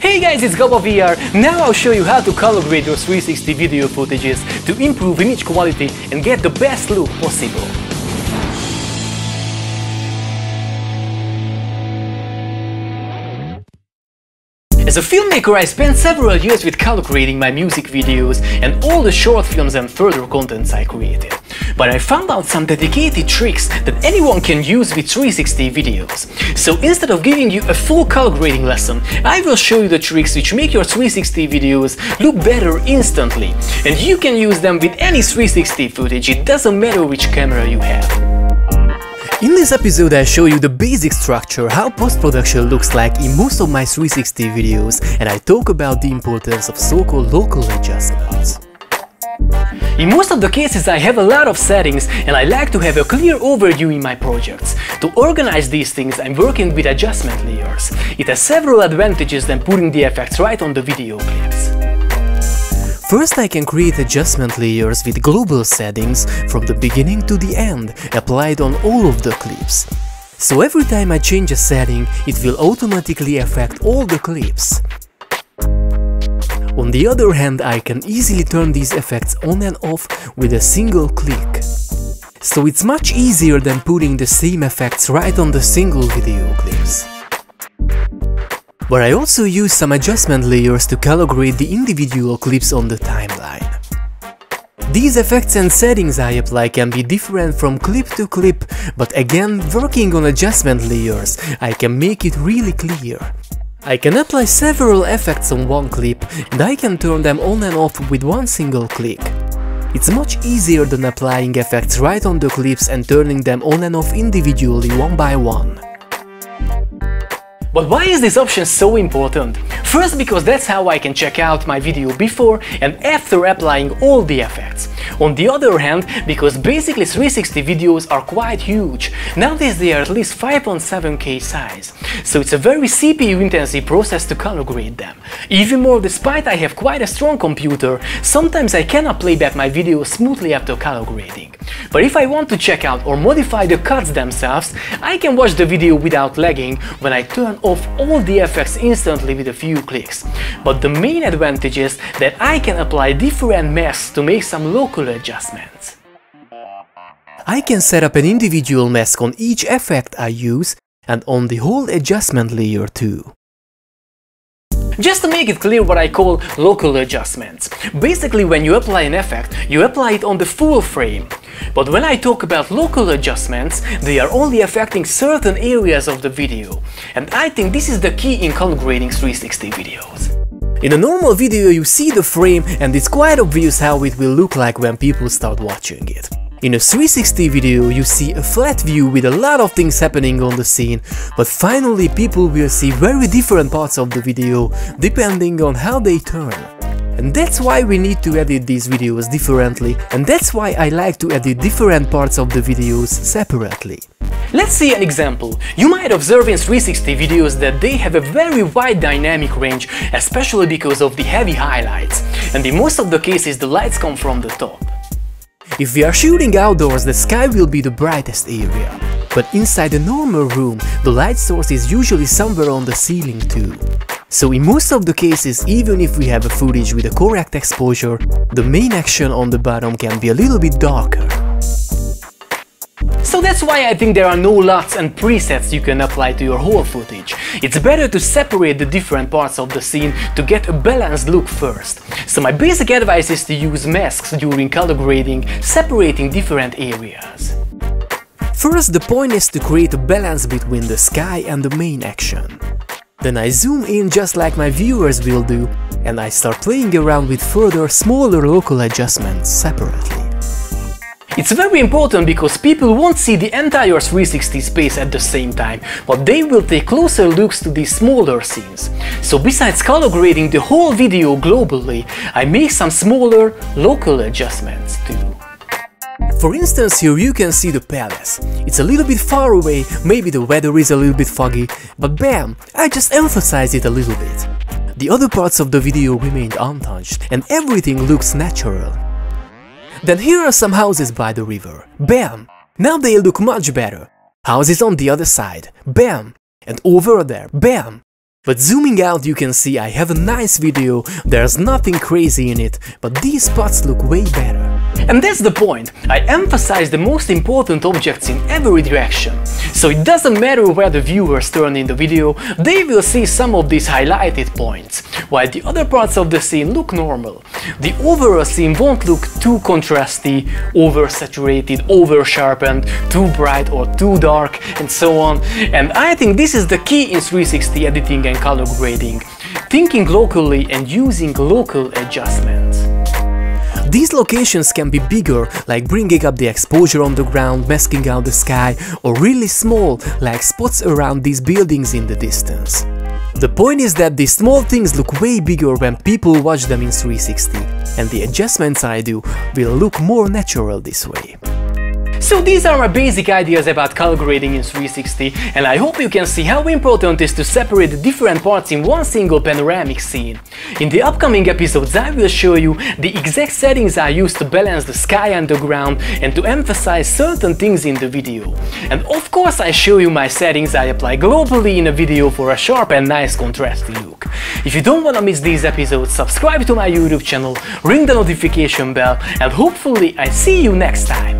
Hey guys, it's Gaba_VR. Now I'll show you how to calibrate your 360 video footages to improve image quality and get the best look possible. As a filmmaker, I spent several years with color grading my music videos and all the short films and further contents I created. But I found out some dedicated tricks that anyone can use with 360 videos. So instead of giving you a full color grading lesson, I will show you the tricks which make your 360 videos look better instantly. And you can use them with any 360 footage, it doesn't matter which camera you have. In this episode I show you the basic structure, how post-production looks like in most of my 360 videos, and I talk about the importance of so-called local adjustments. In most of the cases I have a lot of settings and I like to have a clear overview in my projects. To organize these things I'm working with adjustment layers. It has several advantages than putting the effects right on the video clips. First, I can create adjustment layers with global settings from the beginning to the end, applied on all of the clips. So every time I change a setting, it will automatically affect all the clips. On the other hand, I can easily turn these effects on and off with a single click. So it's much easier than putting the same effects right on the single video clips. But I also use some adjustment layers to color grade the individual clips on the timeline. These effects and settings I apply can be different from clip to clip, but again, working on adjustment layers, I can make it really clear. I can apply several effects on one clip, and I can turn them on and off with one single click. It's much easier than applying effects right on the clips and turning them on and off individually one by one. But why is this option so important? First, because that's how I can check out my video before and after applying all the effects. On the other hand, because basically 360 videos are quite huge. Nowadays they are at least 5.7K size. So it's a very CPU-intensive process to color grade them. Even more, despite I have quite a strong computer, sometimes I cannot play back my videos smoothly after color grading. But if I want to check out or modify the cuts themselves, I can watch the video without lagging when I turn off all the effects instantly with a few clicks. But the main advantage is that I can apply different masks to make some local adjustments. I can set up an individual mask on each effect I use and on the whole adjustment layer too. Just to make it clear what I call local adjustments. Basically, when you apply an effect, you apply it on the full frame. But when I talk about local adjustments, they are only affecting certain areas of the video. And I think this is the key in color grading 360 videos. In a normal video you see the frame and it's quite obvious how it will look like when people start watching it. In a 360 video you see a flat view with a lot of things happening on the scene, but finally people will see very different parts of the video depending on how they turn. And that's why we need to edit these videos differently, and that's why I like to edit different parts of the videos separately. Let's see an example. You might observe in 360 videos that they have a very wide dynamic range, especially because of the heavy highlights. And in most of the cases the lights come from the top. If we are shooting outdoors, the sky will be the brightest area. But inside a normal room, the light source is usually somewhere on the ceiling too. So in most of the cases, even if we have a footage with a correct exposure, the main action on the bottom can be a little bit darker. So that's why I think there are no LUTs and presets you can apply to your whole footage. It's better to separate the different parts of the scene to get a balanced look first. So my basic advice is to use masks during color grading, separating different areas. First, the point is to create a balance between the sky and the main action. Then I zoom in just like my viewers will do, and I start playing around with further, smaller local adjustments separately. It's very important because people won't see the entire 360 space at the same time, but they will take closer looks to these smaller scenes. So besides color grading the whole video globally, I make some smaller local adjustments too. For instance, here you can see the palace. It's a little bit far away, maybe the weather is a little bit foggy, but bam, I just emphasize it a little bit. The other parts of the video remained untouched and everything looks natural. Then here are some houses by the river. Bam! Now they look much better. Houses on the other side. Bam! And over there. Bam! But zooming out, you can see I have a nice video, there's nothing crazy in it, but these spots look way better. And that's the point, I emphasize the most important objects in every direction. So it doesn't matter where the viewers turn in the video, they will see some of these highlighted points, while the other parts of the scene look normal. The overall scene won't look too contrasty, oversaturated, oversharpened, too bright or too dark, and so on. And I think this is the key in 360 editing and color grading, thinking locally and using local adjustments. These locations can be bigger, like bringing up the exposure on the ground, masking out the sky, or really small, like spots around these buildings in the distance. The point is that these small things look way bigger when people watch them in 360, and the adjustments I do will look more natural this way. So these are my basic ideas about color grading in 360, and I hope you can see how important it is to separate the different parts in one single panoramic scene. In the upcoming episodes I will show you the exact settings I use to balance the sky and the ground and to emphasize certain things in the video. And of course I show you my settings I apply globally in a video for a sharp and nice contrasty look. If you don't wanna miss these episodes, subscribe to my YouTube channel, ring the notification bell, and hopefully I see you next time!